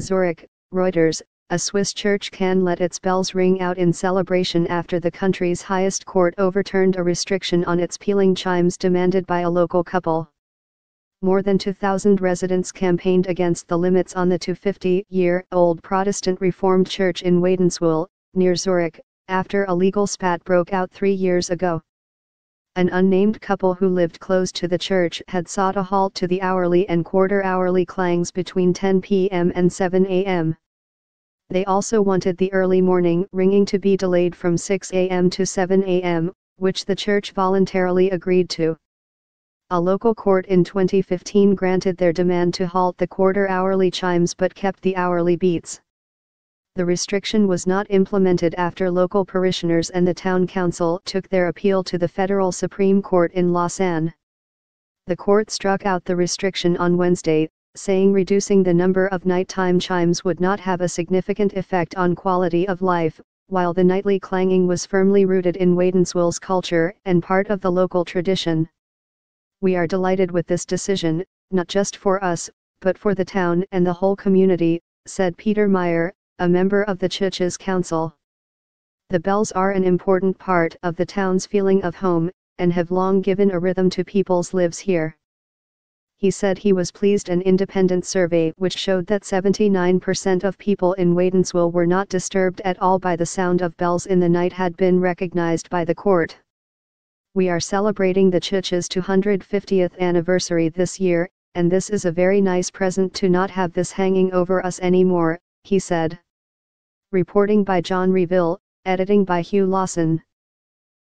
Zurich, Reuters, a Swiss church can let its bells ring out in celebration after the country's highest court overturned a restriction on its pealing chimes demanded by a local couple. More than 2,000 residents campaigned against the limits on the 250-year-old Protestant Reformed Church in Wädenswil, near Zurich, after a legal spat broke out 3 years ago. An unnamed couple who lived close to the church had sought a halt to the hourly and quarter-hourly clangs between 10 p.m. and 7 a.m. They also wanted the early morning ringing to be delayed from 6 a.m. to 7 a.m., which the church voluntarily agreed to. A local court in 2015 granted their demand to halt the quarter-hourly chimes but kept the hourly beats. The restriction was not implemented after local parishioners and the town council took their appeal to the federal Supreme Court in Lausanne. The court struck out the restriction on Wednesday, saying reducing the number of nighttime chimes would not have a significant effect on quality of life, while the nightly clanging was firmly rooted in Wädenswil's culture and part of the local tradition. "We are delighted with this decision, not just for us, but for the town and the whole community," said Peter Meyer, a member of the church's council. "The bells are an important part of the town's feeling of home, and have long given a rhythm to people's lives here." He said he was pleased an independent survey which showed that 79% of people in Wädenswil were not disturbed at all by the sound of bells in the night had been recognized by the court. "We are celebrating the church's 250th anniversary this year, and this is a very nice present to not have this hanging over us anymore," he said. Reporting by John Reville, editing by Hugh Lawson.